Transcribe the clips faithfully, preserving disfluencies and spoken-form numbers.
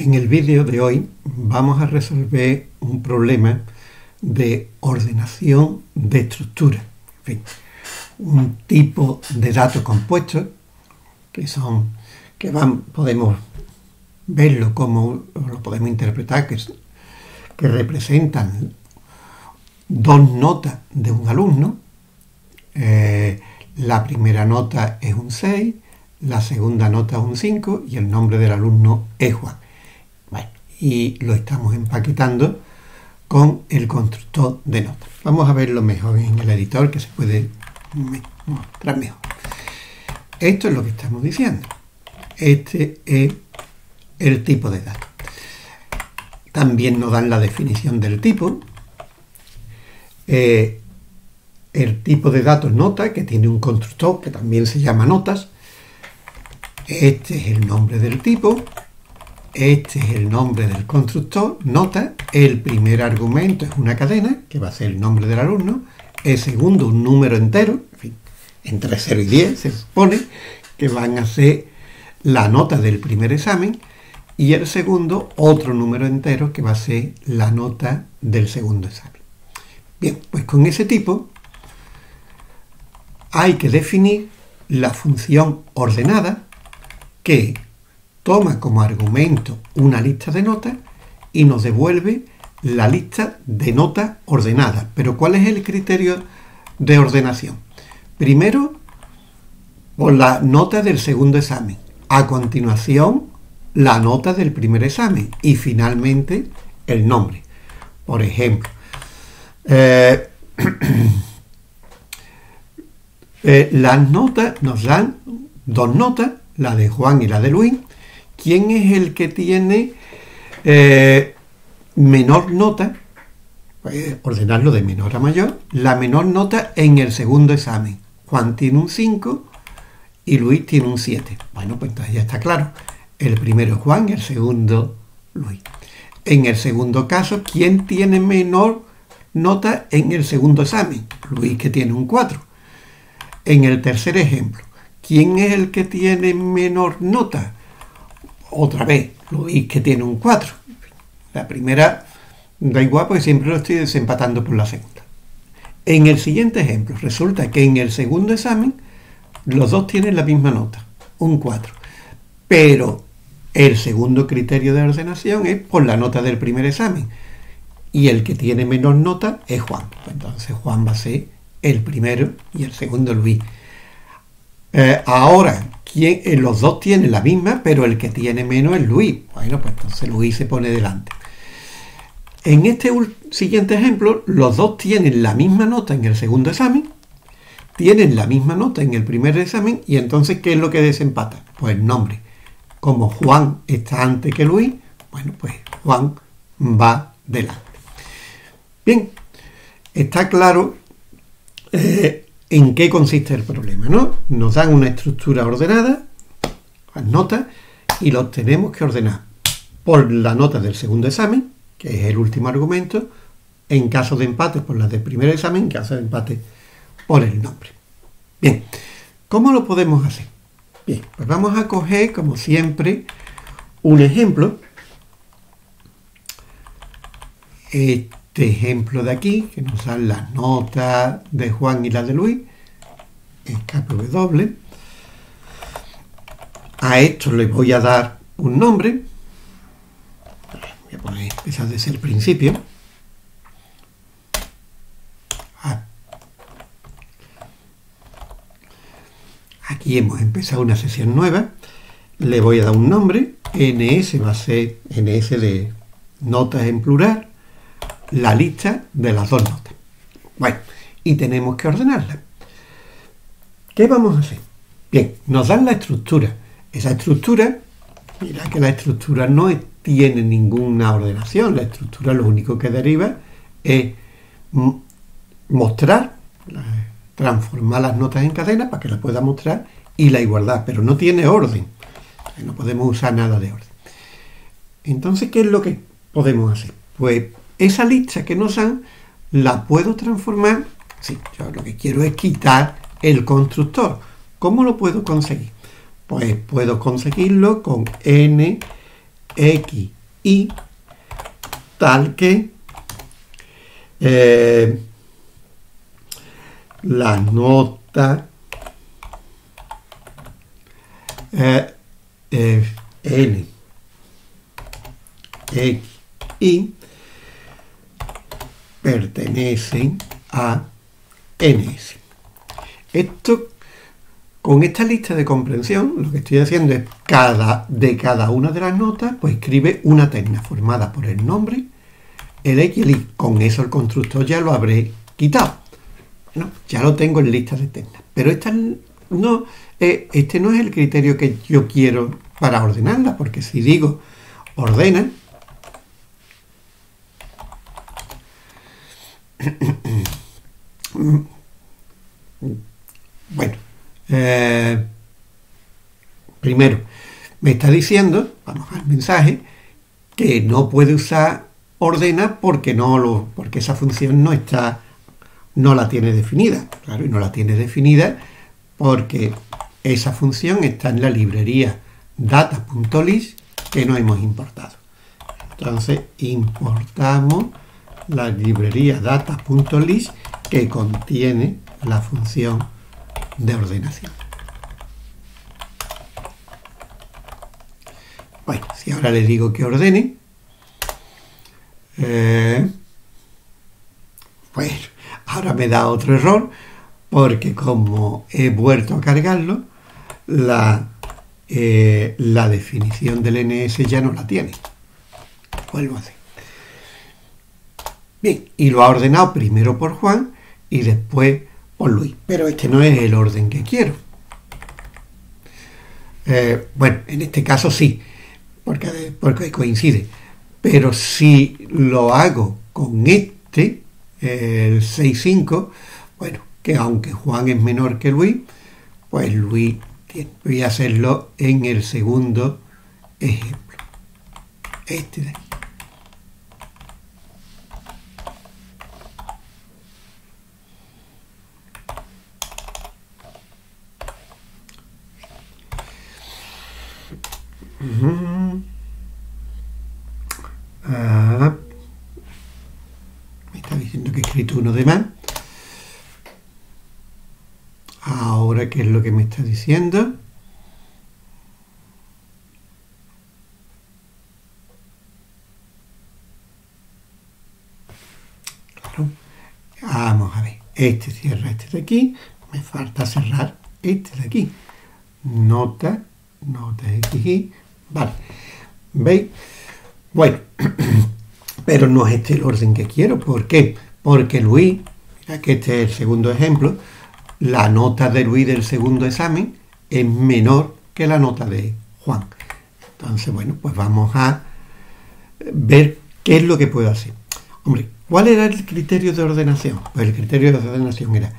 En el vídeo de hoy vamos a resolver un problema de ordenación de estructuras, en fin, un tipo de datos compuestos que son que van, podemos verlo como lo podemos interpretar, que, es, que representan dos notas de un alumno. Eh, la primera nota es un seis, la segunda nota es un cinco y el nombre del alumno es Juan. Bueno, y lo estamos empaquetando con el constructor de notas. Vamos a verlo mejor en el editor, que se puede mostrar mejor. Esto es lo que estamos diciendo. Este es el tipo de datos. También nos dan la definición del tipo. Eh, el tipo de datos nota, que tiene un constructor que también se llama notas. Este es el nombre del tipo. Este es el nombre del constructor, nota. El primer argumento es una cadena, que va a ser el nombre del alumno. El segundo, un número entero, en fin, entre cero y diez se supone que van a ser la nota del primer examen, y el segundo, otro número entero, que va a ser la nota del segundo examen. Bien, pues con ese tipo hay que definir la función ordenada que toma como argumento una lista de notas y nos devuelve la lista de notas ordenadas. Pero ¿cuál es el criterio de ordenación? Primero, por la nota del segundo examen. A continuación, la nota del primer examen y finalmente el nombre. Por ejemplo, eh, eh, las notas nos dan dos notas, la de Juan y la de Luis. ¿Quién es el que tiene eh, menor nota? Pues ordenarlo de menor a mayor. La menor nota en el segundo examen. Juan tiene un cinco y Luis tiene un siete. Bueno, pues entonces ya está claro. El primero es Juan, el segundo Luis. En el segundo caso, ¿quién tiene menor nota en el segundo examen? Luis, que tiene un cuatro. En el tercer ejemplo, ¿quién es el que tiene menor nota? Otra vez, Luis, que tiene un cuatro. La primera da igual porque siempre lo estoy desempatando por la segunda. En el siguiente ejemplo, resulta que en el segundo examen los dos tienen la misma nota, un cuatro. Pero el segundo criterio de ordenación es por la nota del primer examen. Y el que tiene menos nota es Juan. Entonces Juan va a ser el primero y el segundo Luis. Eh, ahora, ¿quién? Eh, los dos tienen la misma, pero el que tiene menos es Luis. Bueno, pues entonces Luis se pone delante. En este siguiente ejemplo, los dos tienen la misma nota en el segundo examen, tienen la misma nota en el primer examen, y entonces, ¿qué es lo que desempata? Pues el nombre. Como Juan está antes que Luis, bueno, pues Juan va delante. Bien, está claro eh, en qué consiste el problema, ¿no? Nos dan una estructura ordenada, las notas, y los tenemos que ordenar por la nota del segundo examen, que es el último argumento, en caso de empate por la del primer examen, en caso de empate por el nombre. Bien, ¿cómo lo podemos hacer? Bien, pues vamos a coger, como siempre, un ejemplo. Este ejemplo de aquí, que nos dan las notas de Juan y las de Luis, escape W. A esto le voy a dar un nombre. Voy a poner, empezar desde el principio. Aquí hemos empezado una sesión nueva. Le voy a dar un nombre. N S va a ser N S de notas en plural. La lista de las dos notas. Bueno, y tenemos que ordenarla. ¿Qué vamos a hacer? Bien, nos dan la estructura. Esa estructura, mira que la estructura no tiene ninguna ordenación. La estructura lo único que deriva es mostrar, transformar las notas en cadena para que las pueda mostrar y la igualdad, pero no tiene orden. No podemos usar nada de orden. Entonces, ¿qué es lo que podemos hacer? Pues esa lista que nos dan, la puedo transformar. Sí, yo lo que quiero es quitar el constructor. ¿Cómo lo puedo conseguir? Pues puedo conseguirlo con N S X, Y, tal que eh, la nota eh, eh, N, X, Y pertenecen a N S. Esto, con esta lista de comprensión, lo que estoy haciendo es cada, de cada una de las notas, pues escribe una terna formada por el nombre, el X y el Y. Con eso el constructor ya lo habré quitado. Bueno, ya lo tengo en lista de ternas. Pero esta no, eh, este no es el criterio que yo quiero para ordenarla, porque si digo ordena, bueno, eh, primero me está diciendo, vamos al mensaje, que no puede usar ordena porque no lo, porque esa función no está, no la tiene definida, claro, y no la tiene definida porque esa función está en la librería data.list que no hemos importado. Entonces importamos la librería data.list que contiene la función de ordenación. Bueno, si ahora le digo que ordene, eh, bueno, ahora me da otro error, porque como he vuelto a cargarlo, la, eh, la definición del N S ya no la tiene. Vuelvo a hacer. Bien, y lo ha ordenado primero por Juan y después por Luis. Pero este no es el orden que quiero. Eh, bueno, en este caso sí, porque, porque coincide. Pero si lo hago con este, el seis punto cinco, bueno, que aunque Juan es menor que Luis, pues Luis tiene. Voy a hacerlo en el segundo ejemplo. Este de aquí. Uh-huh. Ah, me está diciendo que he escrito uno de más. Ahora, ¿qué es lo que me está diciendo? Claro. Vamos a ver. Este cierra este de aquí. Me falta cerrar este de aquí. Nota, nota X Y. Vale, ¿veis? Bueno, pero no es este el orden que quiero. ¿Por qué? Porque Luis, mira que este es el segundo ejemplo, la nota de Luis del segundo examen es menor que la nota de Juan. Entonces, bueno, pues vamos a ver qué es lo que puedo hacer. Hombre, ¿cuál era el criterio de ordenación? Pues el criterio de ordenación era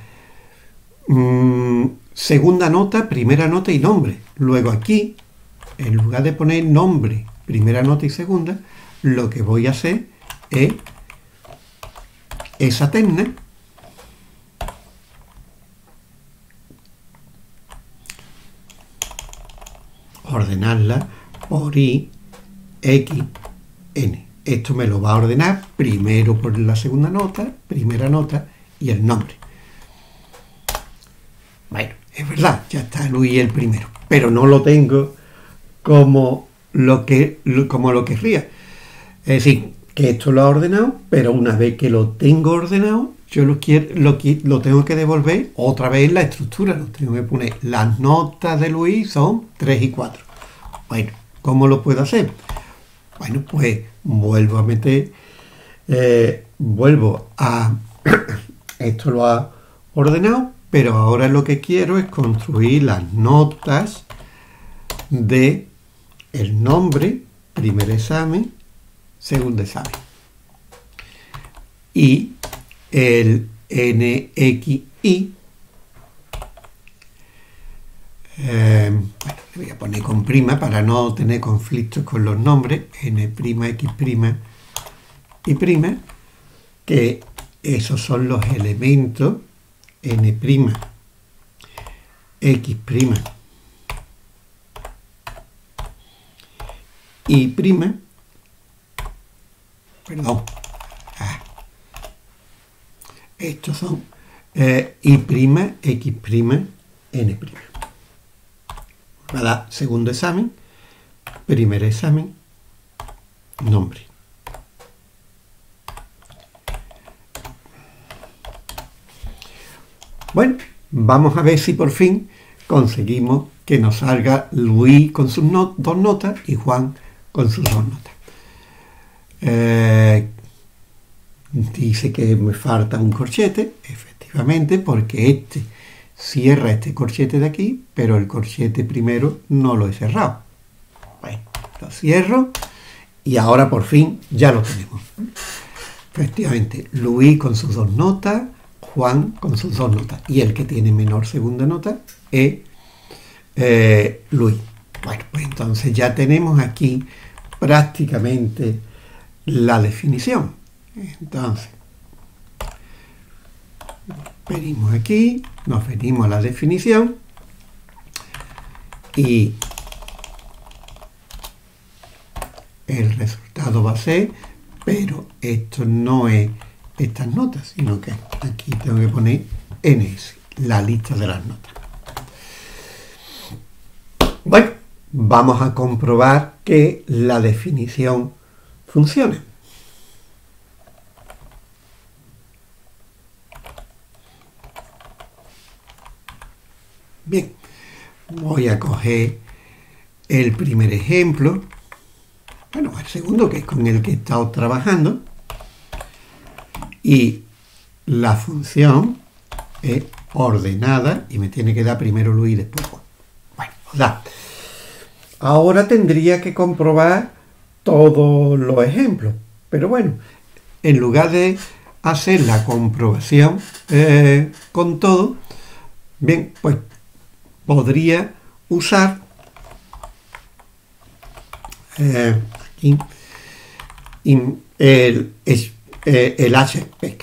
mmm, segunda nota, primera nota y nombre. Luego aquí, en lugar de poner nombre, primera nota y segunda, lo que voy a hacer es esa terna ordenarla por I, X, N. Esto me lo va a ordenar primero por la segunda nota, primera nota y el nombre. Bueno, es verdad, ya está Luis el primero, pero no lo tengo como lo que como lo querría. Es decir, que esto lo ha ordenado, pero una vez que lo tengo ordenado, yo lo, quiero, lo, lo tengo que devolver otra vez la estructura. Lo tengo que poner. Las notas de Luis son tres y cuatro. Bueno, ¿cómo lo puedo hacer? Bueno, pues vuelvo a meter, eh, vuelvo a... esto lo ha ordenado, pero ahora lo que quiero es construir las notas de el nombre, primer examen, segundo examen. Y el N X I, eh, bueno, le voy a poner con prima para no tener conflictos con los nombres, N', X', y prima, que esos son los elementos, N', X', y prima, perdón, ah, estos son eh, y prima, x prima, n prima. Va a dar segundo examen, primer examen, nombre. Bueno, vamos a ver si por fin conseguimos que nos salga Luis con sus not- dos notas y Juan con sus dos notas. Eh, dice que me falta un corchete, efectivamente, porque este cierra este corchete de aquí, pero el corchete primero no lo he cerrado. Bueno, lo cierro y ahora por fin ya lo tenemos. Efectivamente, Luis con sus dos notas, Juan con sus dos notas, y el que tiene menor segunda nota es eh, Luis. Bueno, pues entonces ya tenemos aquí prácticamente la definición. Entonces, venimos aquí, nos venimos a la definición y el resultado va a ser, pero esto no es estas notas, sino que aquí tengo que poner ene ese, la lista de las notas. Bueno, vamos a comprobar que la definición funciona. Bien, voy a coger el primer ejemplo, bueno, el segundo, que es con el que he estado trabajando, y la función es ordenada y me tiene que dar primero Luis y después Juan. Bueno, os da. Ahora tendría que comprobar todos los ejemplos, pero bueno, en lugar de hacer la comprobación eh, con todo, bien, pues podría usar eh, aquí in, el Eh, el HSpec.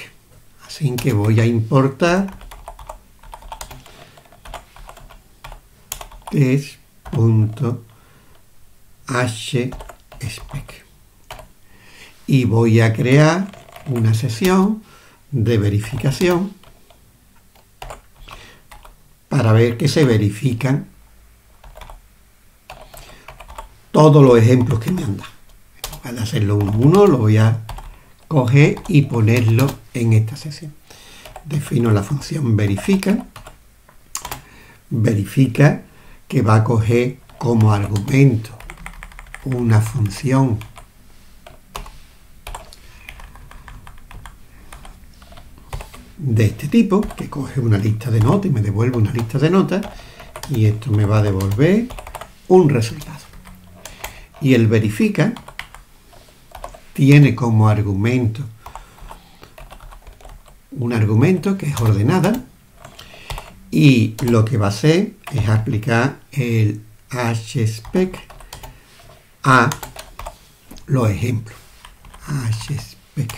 Así que voy a importar test.hspec y voy a crear una sesión de verificación para ver que se verifican todos los ejemplos que me han dado. Para hacerlo uno a uno, lo voy a coger y ponerlo en esta sesión. Defino la función verifica. Verifica que va a coger como argumento una función de este tipo, que coge una lista de notas y me devuelve una lista de notas, y esto me va a devolver un resultado. Y el verifica tiene como argumento un argumento que es ordenada, y lo que va a hacer es aplicar el HSpec a los ejemplos. HSpec.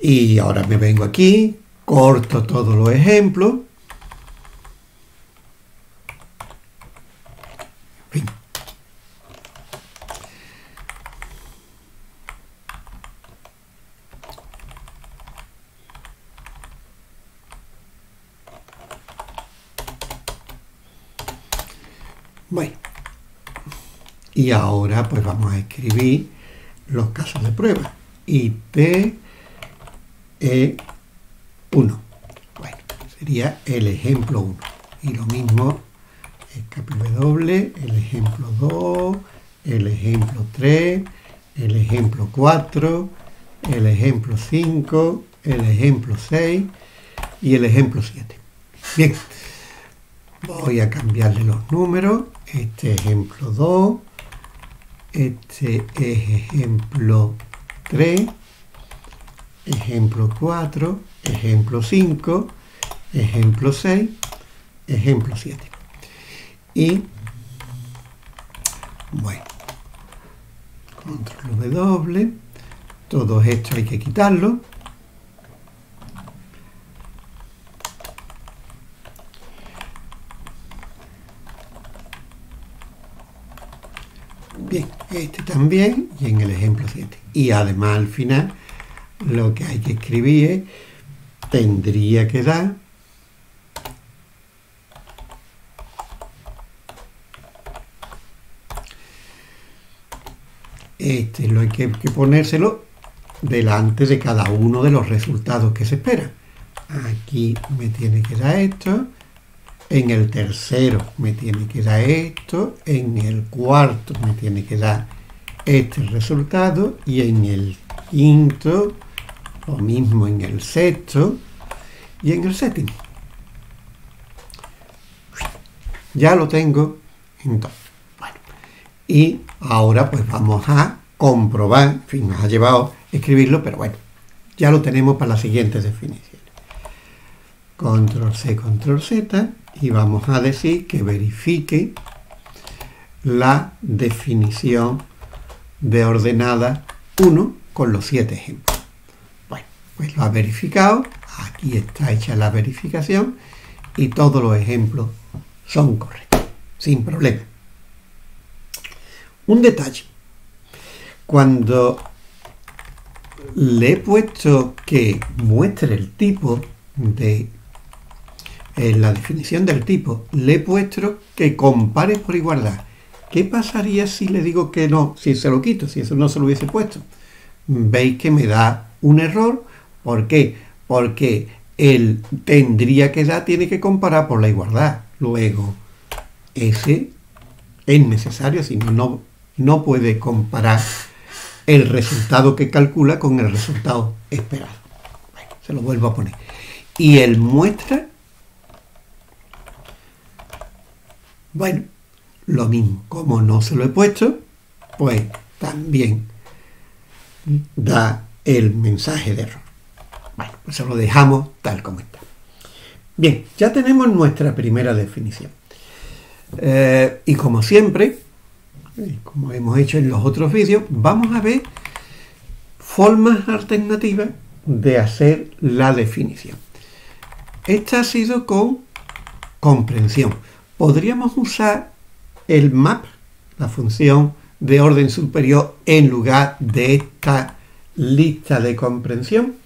Y ahora me vengo aquí, corto todos los ejemplos. En fin. Bueno, y ahora pues vamos a escribir los casos de prueba. i te e uno. Bueno, sería el ejemplo uno. Y lo mismo, escape W, el ejemplo dos, el ejemplo tres, el ejemplo cuatro, el ejemplo cinco, el ejemplo seis y el ejemplo siete. Bien. Voy a cambiarle los números. Este ejemplo dos, este es ejemplo tres, ejemplo cuatro, ejemplo cinco, ejemplo seis, ejemplo siete. Y, bueno, control W, todo esto hay que quitarlo. Bien, este también y en el ejemplo siete. Y además al final lo que hay que escribir es, tendría que dar este, lo hay que, que ponérselo delante de cada uno de los resultados que se esperan. Aquí me tiene que dar esto, en el tercero me tiene que dar esto, en el cuarto me tiene que dar este resultado y en el quinto lo mismo, en el sexto y en el séptimo. Ya lo tengo. Entonces, bueno, y ahora pues vamos a comprobar, en fin, nos ha llevado a escribirlo, pero bueno, ya lo tenemos para las siguientes definiciones. Control C, Control Z, y vamos a decir que verifique la definición de ordenada uno con los siete ejemplos. Bueno, pues lo ha verificado, aquí está hecha la verificación y todos los ejemplos son correctos, sin problema. Un detalle, cuando le he puesto que muestre el tipo de... en la definición del tipo, le he puesto que compare por igualdad. ¿Qué pasaría si le digo que no? Si se lo quito, si eso no se lo hubiese puesto. Veis que me da un error. ¿Por qué? Porque el tendría que dar tiene que comparar por la igualdad. Luego, ese es necesario, si no, no puede comparar el resultado que calcula con el resultado esperado. Bueno, se lo vuelvo a poner. Y el muestra... Bueno, lo mismo, como no se lo he puesto, pues también da el mensaje de error. Bueno, pues se lo dejamos tal como está. Bien, ya tenemos nuestra primera definición. Eh, y como siempre, como hemos hecho en los otros vídeos, vamos a ver formas alternativas de hacer la definición. Esta ha sido con comprensión. Podríamos usar el map, la función de orden superior, en lugar de esta lista de comprensión.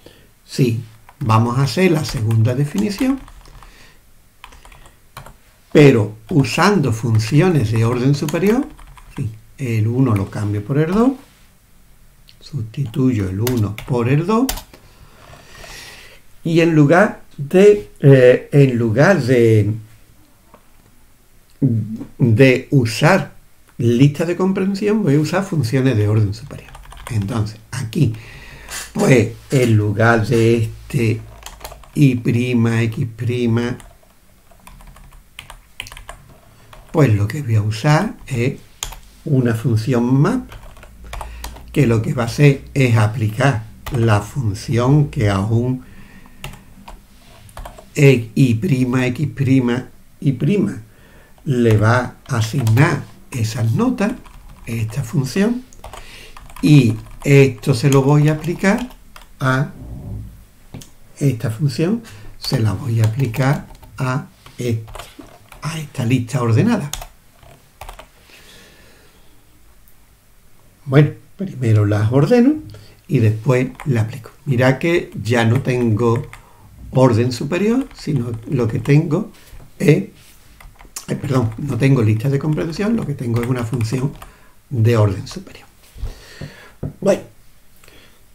Sí, vamos a hacer la segunda definición, pero usando funciones de orden superior. Sí, el uno lo cambio por el dos, sustituyo el uno por el dos, y en lugar de... Eh, en lugar de de usar listas de comprensión, voy a usar funciones de orden superior. Entonces, aquí, pues, en lugar de este y prima, x prima, pues lo que voy a usar es una función map, que lo que va a hacer es aplicar la función que aún y prima, x prima, y prima, le va a asignar esas notas, esta función, y esto se lo voy a aplicar a esta función, se la voy a aplicar a esta, a esta lista ordenada. Bueno, primero las ordeno y después la aplico. Mirad que ya no tengo orden superior, sino lo que tengo es... Eh, perdón, no tengo listas de comprensión, lo que tengo es una función de orden superior. Bueno,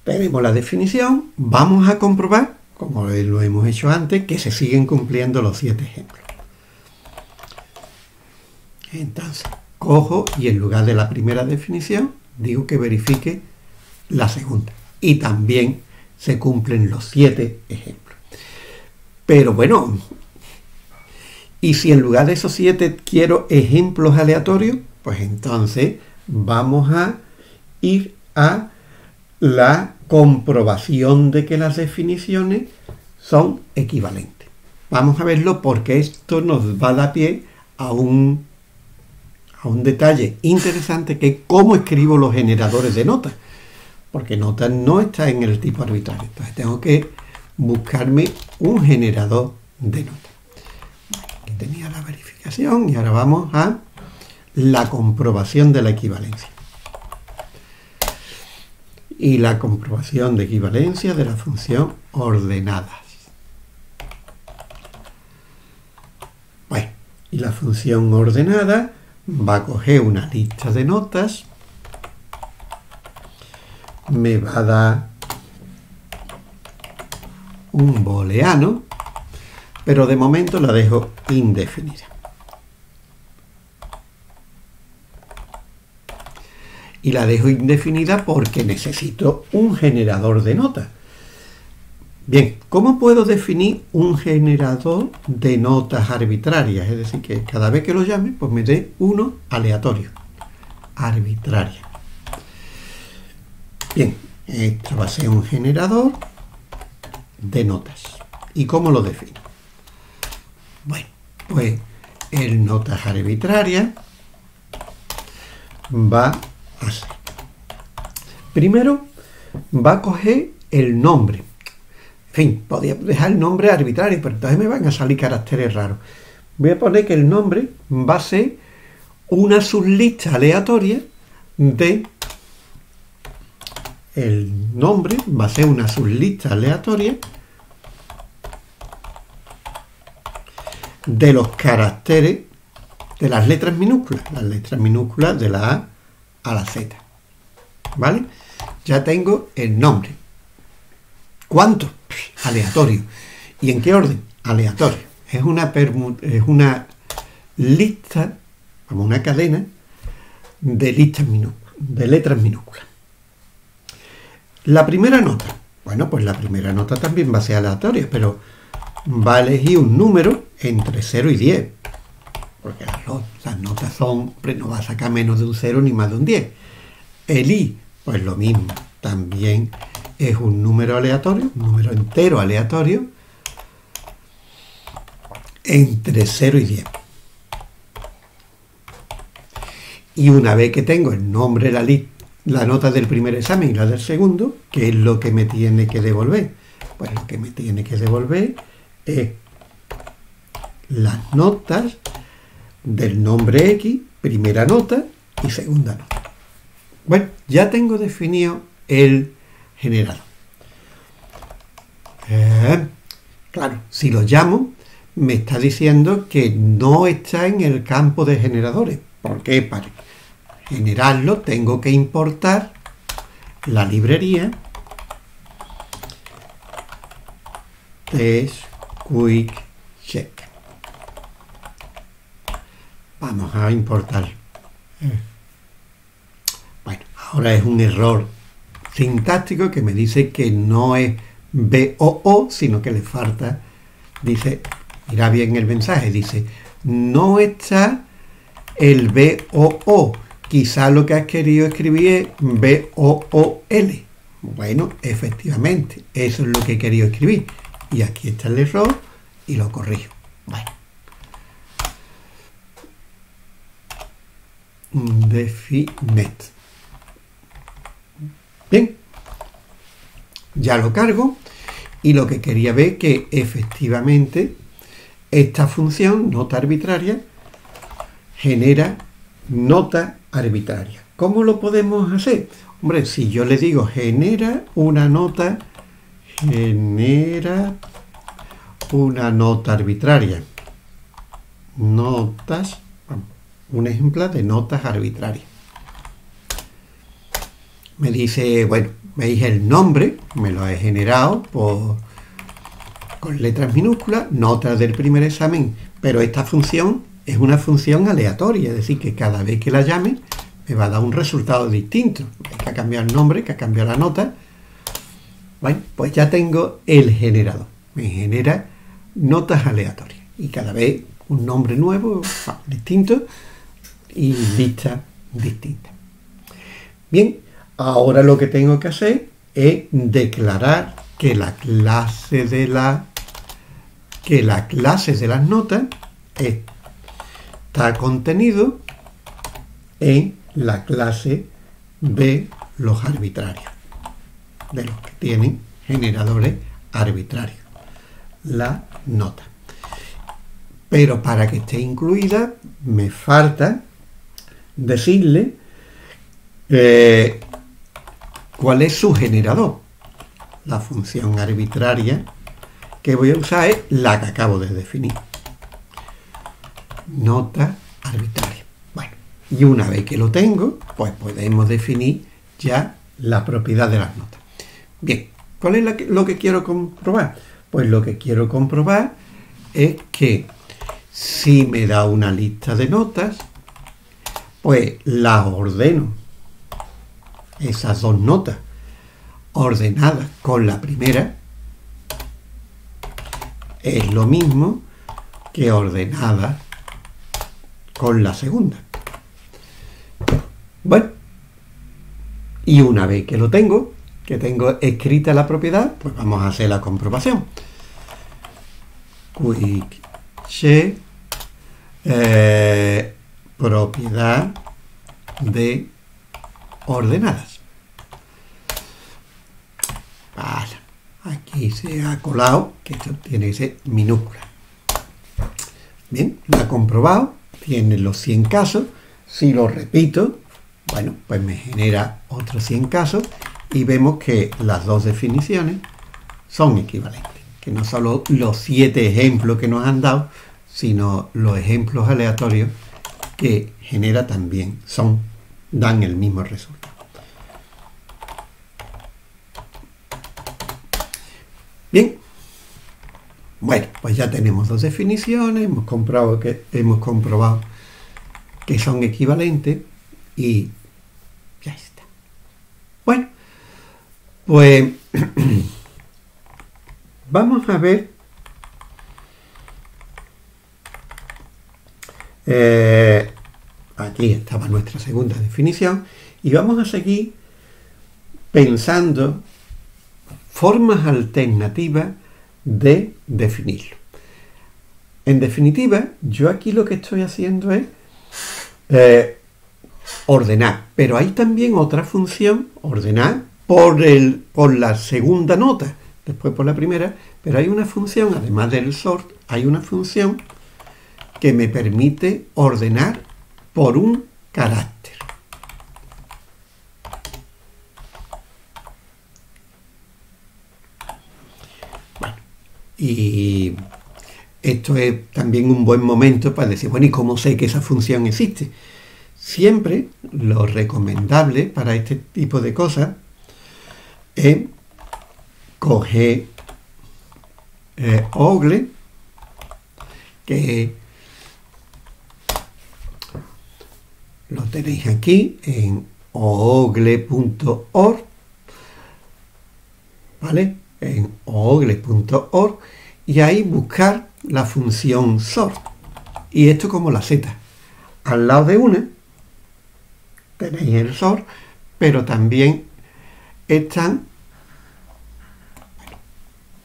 tenemos la definición, vamos a comprobar, como lo hemos hecho antes, que se siguen cumpliendo los siete ejemplos. Entonces, cojo y en lugar de la primera definición, digo que verifique la segunda. Y también se cumplen los siete ejemplos. Pero bueno... Y si en lugar de esos siete quiero ejemplos aleatorios, pues entonces vamos a ir a la comprobación de que las definiciones son equivalentes. Vamos a verlo porque esto nos va a dar pie a un, a un detalle interesante, que es cómo escribo los generadores de notas. Porque notas no está en el tipo arbitrario. Entonces tengo que buscarme un generador de notas. Tenía la verificación y ahora vamos a la comprobación de la equivalencia. y la comprobación de equivalencia de la función ordenadas. Bueno, y la función ordenada va a coger una lista de notas, me va a dar un booleano, pero de momento la dejo indefinida. Y la dejo indefinida porque necesito un generador de notas. Bien, ¿cómo puedo definir un generador de notas arbitrarias? Es decir, que cada vez que lo llame, pues me dé uno aleatorio. Arbitraria. Bien, esto va a ser un generador de notas. ¿Y cómo lo defino? Bueno, pues el notas arbitraria va a... Así. Primero va a coger el nombre. En fin, podía dejar el nombre arbitrario, pero entonces me van a salir caracteres raros. Voy a poner que el nombre va a ser una sublista aleatoria de... El nombre va a ser una sublista aleatoria de los caracteres de las letras minúsculas. Las letras minúsculas de la A a la Z, ¿vale? Ya tengo el nombre. ¿Cuánto? Aleatorio. ¿Y en qué orden? Aleatorio. Es una, es una lista, como una cadena, de, listas de letras minúsculas. La primera nota. Bueno, pues la primera nota también va a ser aleatoria, pero va a elegir un número entre cero y diez. Porque las, las notas son, no va a sacar menos de un cero ni más de un diez. El i, pues lo mismo, también es un número aleatorio, un número entero aleatorio, entre cero y diez. Y una vez que tengo el nombre, la, la nota del primer examen y la del segundo, ¿qué es lo que me tiene que devolver? Pues lo que me tiene que devolver es las notas del nombre X, primera nota y segunda nota. Bueno, ya tengo definido el generador. Eh, claro, si lo llamo, me está diciendo que no está en el campo de generadores, porque para generarlo tengo que importar la librería test QuickCheck. Vamos a importar. Bueno, ahora es un error sintáctico que me dice que no es B O O, sino que le falta, dice, mira bien el mensaje, dice, no está el B O O, quizá lo que has querido escribir es B O O L. Bueno, efectivamente, eso es lo que he querido escribir. Y aquí está el error y lo corrijo. Bueno. Definet. Bien, ya lo cargo y lo que quería ver que efectivamente esta función nota arbitraria genera nota arbitraria. ¿Cómo lo podemos hacer? Hombre, si yo le digo genera una nota, genera una nota arbitraria, notas, un ejemplo de notas arbitrarias. Me dice, bueno, veis el nombre, me lo he generado por, con letras minúsculas, notas del primer examen, pero esta función es una función aleatoria, es decir, que cada vez que la llame me va a dar un resultado distinto. Hay que cambiar el nombre, que ha cambiado la nota. Bueno, pues ya tengo el generador. Me genera notas aleatorias y cada vez un nombre nuevo, distinto, y lista distinta. Bien, ahora lo que tengo que hacer es declarar que la clase de la que la clase de las notas está contenido en la clase de los arbitrarios, de los que tienen generadores arbitrarios, la nota. Pero para que esté incluida me falta decirle eh, cuál es su generador. La función arbitraria que voy a usar es la que acabo de definir. Nota arbitraria. Bueno, y una vez que lo tengo, pues podemos definir ya la propiedad de las notas. Bien, ¿cuál es la que, lo que quiero comprobar? Pues lo que quiero comprobar es que si me da una lista de notas, pues las ordeno, esas dos notas, ordenadas con la primera, es lo mismo que ordenadas con la segunda. Bueno, y una vez que lo tengo, que tengo escrita la propiedad, pues vamos a hacer la comprobación. QuickCheck, eh, propiedad de ordenadas. Vale, aquí se ha colado que esto tiene que ser minúscula. Bien, lo ha comprobado, tiene los cien casos. Si lo repito, bueno, pues me genera otros cien casos y vemos que las dos definiciones son equivalentes, que no solo los siete ejemplos que nos han dado, sino los ejemplos aleatorios que genera también son, dan el mismo resultado. Bien, bueno, pues ya tenemos dos definiciones, hemos comprobado que, hemos comprobado que son equivalentes y ya está. Bueno, pues vamos a ver eh, aquí estaba nuestra segunda definición y vamos a seguir pensando formas alternativas de definirlo. En definitiva, yo aquí lo que estoy haciendo es eh, ordenar, pero hay también otra función, ordenar por, el, por la segunda nota, después por la primera, pero hay una función, además del sort, hay una función que me permite ordenar por un carácter. Y esto es también un buen momento para decir, bueno, ¿y cómo sé que esa función existe? Siempre lo recomendable para este tipo de cosas es coger eh, Hoogle, que lo tenéis aquí en hoogle punto org, ¿vale? En hoogle punto org, y ahí buscar la función sort, y esto como la z, al lado de una tenéis el sort, pero también están, bueno,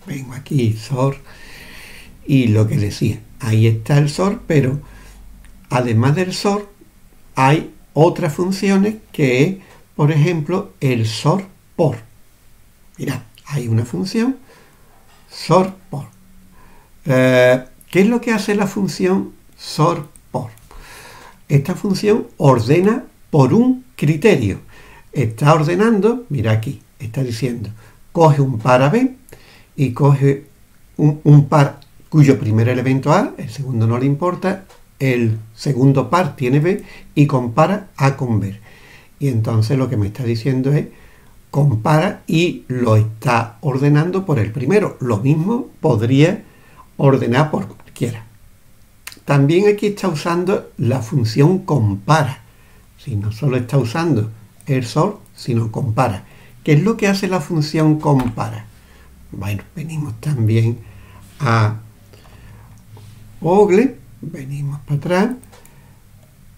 vengo aquí sort y lo que decía, ahí está el sort, pero además del sort hay otras funciones que es, por ejemplo, el sort por, mirad, hay una función sort por. Eh, ¿Qué es lo que hace la función sort por? Esta función ordena por un criterio. Está ordenando, mira aquí, está diciendo, coge un par A B y coge un, un par cuyo primer elemento A, el segundo no le importa, el segundo par tiene B y compara A con B. Y entonces lo que me está diciendo es compara y lo está ordenando por el primero. Lo mismo podría ordenar por cualquiera. También aquí está usando la función compara. Si no solo está usando el sort, sino compara. ¿Qué es lo que hace la función compara? Bueno, venimos también a Hoogle, venimos para atrás.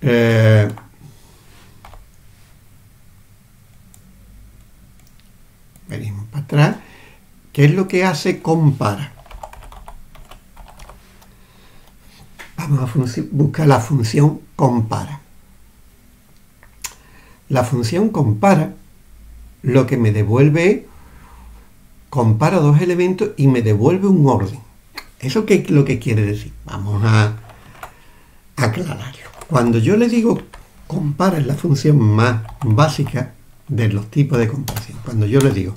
Eh, Venimos para atrás. ¿Qué es lo que hace compara? Vamos a buscar la función compara. La función compara lo que me devuelve es compara dos elementos y me devuelve un orden. ¿Eso qué es lo que quiere decir? Vamos a aclararlo. Cuando yo le digo compara, es la función más básica de los tipos de comparación. Cuando yo le digo,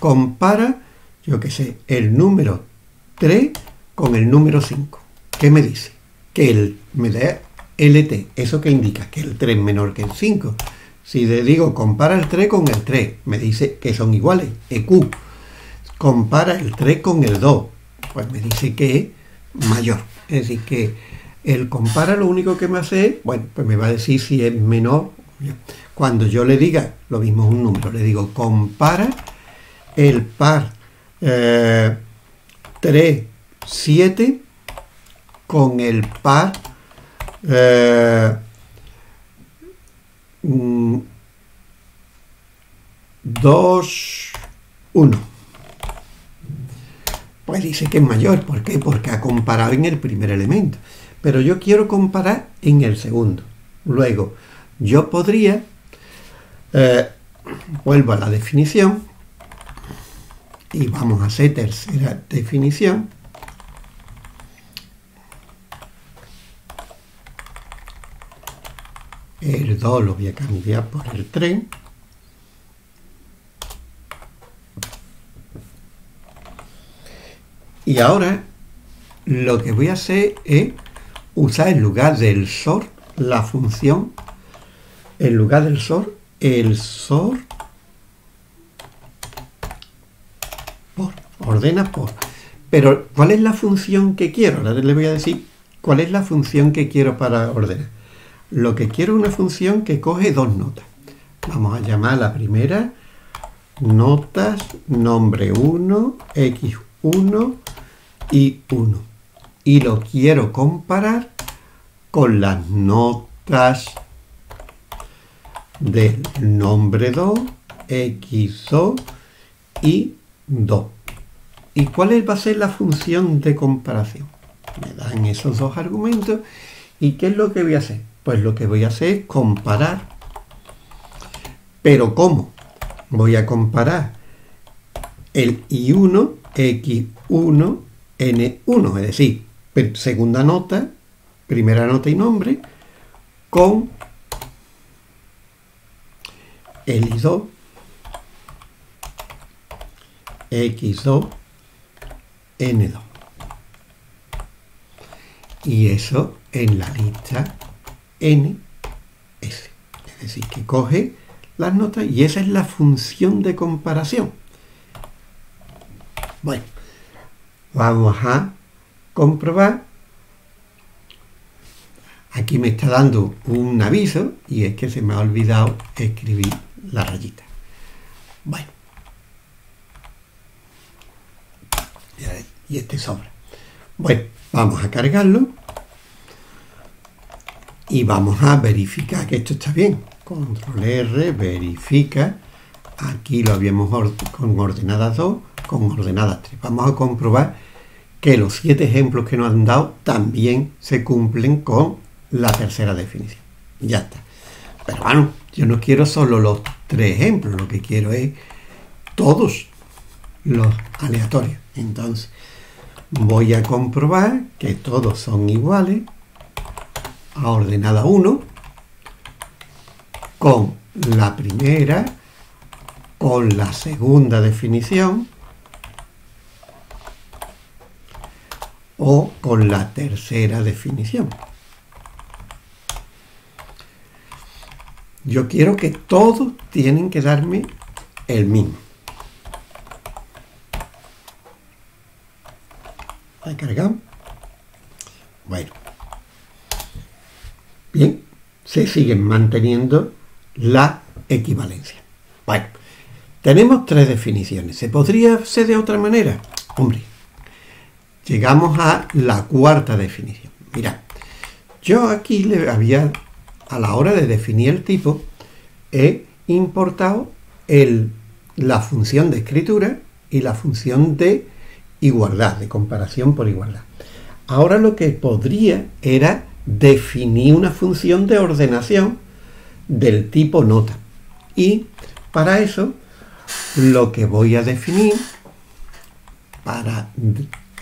compara, yo qué sé, el número tres con el número cinco. ¿Qué me dice? Que el, me da L T. ¿Eso qué indica? Que el tres es menor que el cinco. Si le digo, compara el tres con el tres, me dice que son iguales, E Q. Compara el tres con el dos, pues me dice que es mayor. Es decir, que el compara lo único que me hace, bueno, pues me va a decir si es menor. Cuando yo le diga, lo mismo es un número, le digo, compara el par eh, tres, siete con el par eh, dos, uno. Pues dice que es mayor. ¿Por qué? Porque ha comparado en el primer elemento. Pero yo quiero comparar en el segundo. Luego, yo podría, eh, vuelvo a la definición, y vamos a hacer tercera definición. El dos lo voy a cambiar por el tres. Y ahora lo que voy a hacer es usar en lugar del sort la función, en lugar del sort, el sort por, ordena por. Pero, ¿cuál es la función que quiero? Ahora les voy a decir cuál es la función que quiero para ordenar. Lo que quiero es una función que coge dos notas. Vamos a llamar a la primera notas, nombre uno, x uno y uno. Y lo quiero comparar con las notas del nombre dos, x dos y dos. ¿Y cuál va a ser la función de comparación? Me dan esos dos argumentos. ¿Y qué es lo que voy a hacer? Pues lo que voy a hacer es comparar. ¿Pero cómo? Voy a comparar el i uno, x uno, n uno, es decir, segunda nota, primera nota y nombre, con el i dos, x dos, n dos. Y eso en la lista N S, es decir, que coge las notas y esa es la función de comparación. Bueno, vamos a comprobar. Aquí me está dando un aviso y es que se me ha olvidado escribir la rayita. Bueno, y este sobra. Bueno, vamos a cargarlo. Y vamos a verificar que esto está bien. Control R, verifica. Aquí lo habíamos ordenado con ordenadas dos, con ordenadas tres. Vamos a comprobar que los siete ejemplos que nos han dado también se cumplen con la tercera definición. Ya está. Pero bueno, yo no quiero solo los tres ejemplos, lo que quiero es todos los aleatorios. Entonces, voy a comprobar que todos son iguales a ordenada uno, con la primera, con la segunda definición o con la tercera definición. Yo quiero que todos tienen que darme el mismo. ¿La cargamos? Bueno. Bien, se siguen manteniendo la equivalencia. Bueno, tenemos tres definiciones. ¿Se podría hacer de otra manera? Hombre, llegamos a la cuarta definición. Mirad, yo aquí le había, a la hora de definir el tipo, he importado el, la función de escritura y la función de igualdad, de comparación por igualdad. Ahora lo que podría era definí una función de ordenación del tipo nota. Y para eso lo que voy a definir, para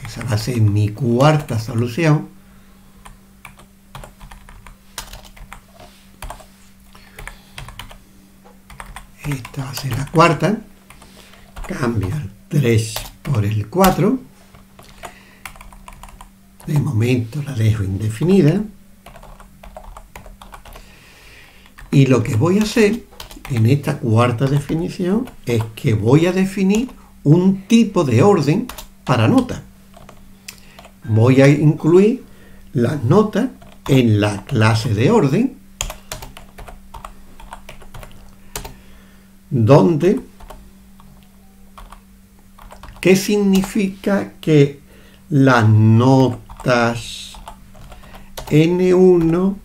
esa va a ser mi cuarta solución, Esta hace la cuarta. Cambia el tres por el cuatro. De momento la dejo indefinida. Y lo que voy a hacer en esta cuarta definición es que voy a definir un tipo de orden para notas. Voy a incluir las notas en la clase de orden, donde, ¿qué significa? Que las notas ene uno,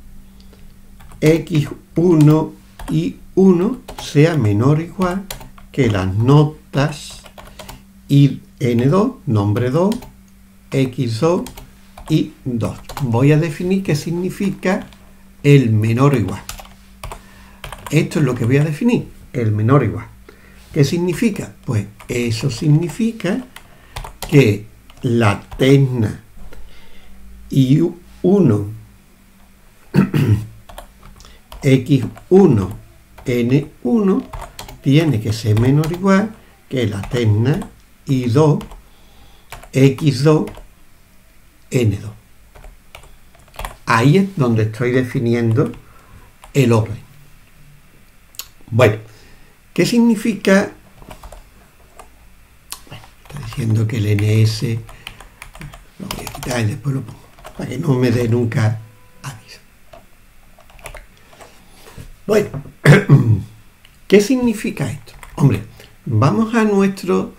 equis uno y uno sea menor o igual que las notas y ene dos, nombre dos, equis dos y dos. Voy a definir qué significa el menor o igual. Esto es lo que voy a definir, el menor o igual. ¿Qué significa? Pues eso significa que la terna i uno, equis uno, ene uno tiene que ser menor o igual que la terna i dos, equis dos, ene dos. Ahí es donde estoy definiendo el orden. Bueno, ¿qué significa? Bueno, está diciendo que el ene ese lo voy a quitar y después lo pongo, para que no me dé nunca aviso. Bueno, ¿qué significa esto? Hombre, vamos a nuestro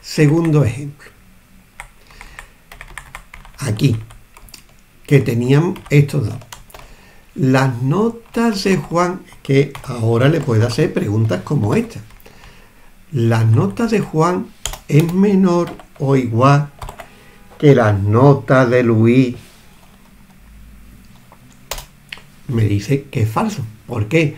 segundo ejemplo. Aquí, que tenían estos dos. Las notas de Juan, que ahora le puedo hacer preguntas como esta. ¿Las notas de Juan es menor o igual que las notas de Luis? Me dice que es falso. ¿Por qué?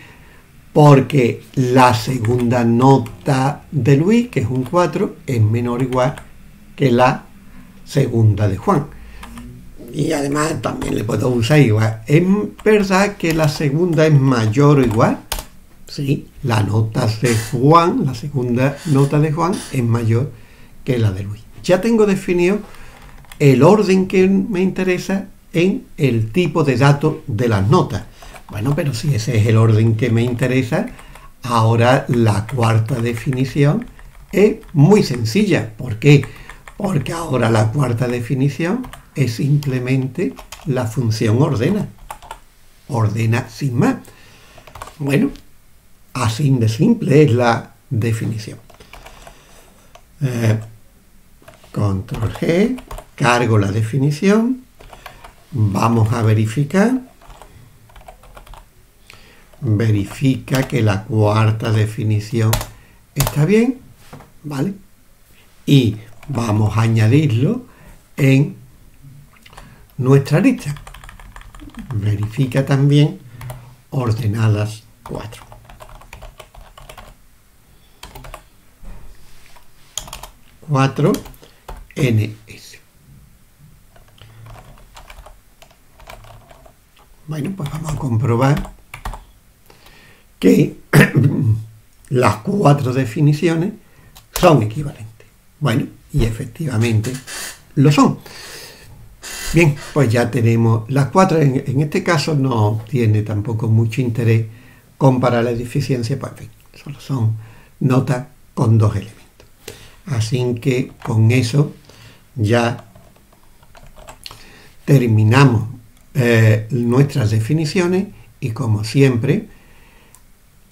Porque la segunda nota de Luis, que es un cuatro, es menor o igual que la segunda de Juan. Y además también le puedo usar igual. ¿Es verdad que la segunda es mayor o igual? Sí, la nota de Juan, la segunda nota de Juan es mayor que la de Luis. Ya tengo definido el orden que me interesa en el tipo de datos de las notas. Bueno, pero si ese es el orden que me interesa, ahora la cuarta definición es muy sencilla. ¿Por qué? Porque ahora la cuarta definición es simplemente la función ordena. Ordena sin más. Bueno, así de simple es la definición. Eh, control G, cargo la definición. Vamos a verificar. Verifica que la cuarta definición está bien, ¿vale? Y vamos a añadirlo en nuestra lista. Verifica también ordenadas cuatro. cuatro ene ese. Bueno, pues vamos a comprobar que las cuatro definiciones son equivalentes. Bueno, y efectivamente lo son. Bien, pues ya tenemos las cuatro. En, en este caso no tiene tampoco mucho interés comparar la eficiencia, pues en fin, solo son notas con dos elementos. Así que con eso ya terminamos eh, nuestras definiciones y, como siempre,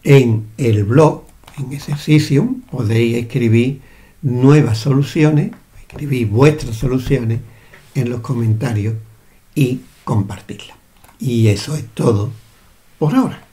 en el blog, en Exercitium, podéis escribir nuevas soluciones, escribir vuestras soluciones en los comentarios y compartirla. Y eso es todo por ahora.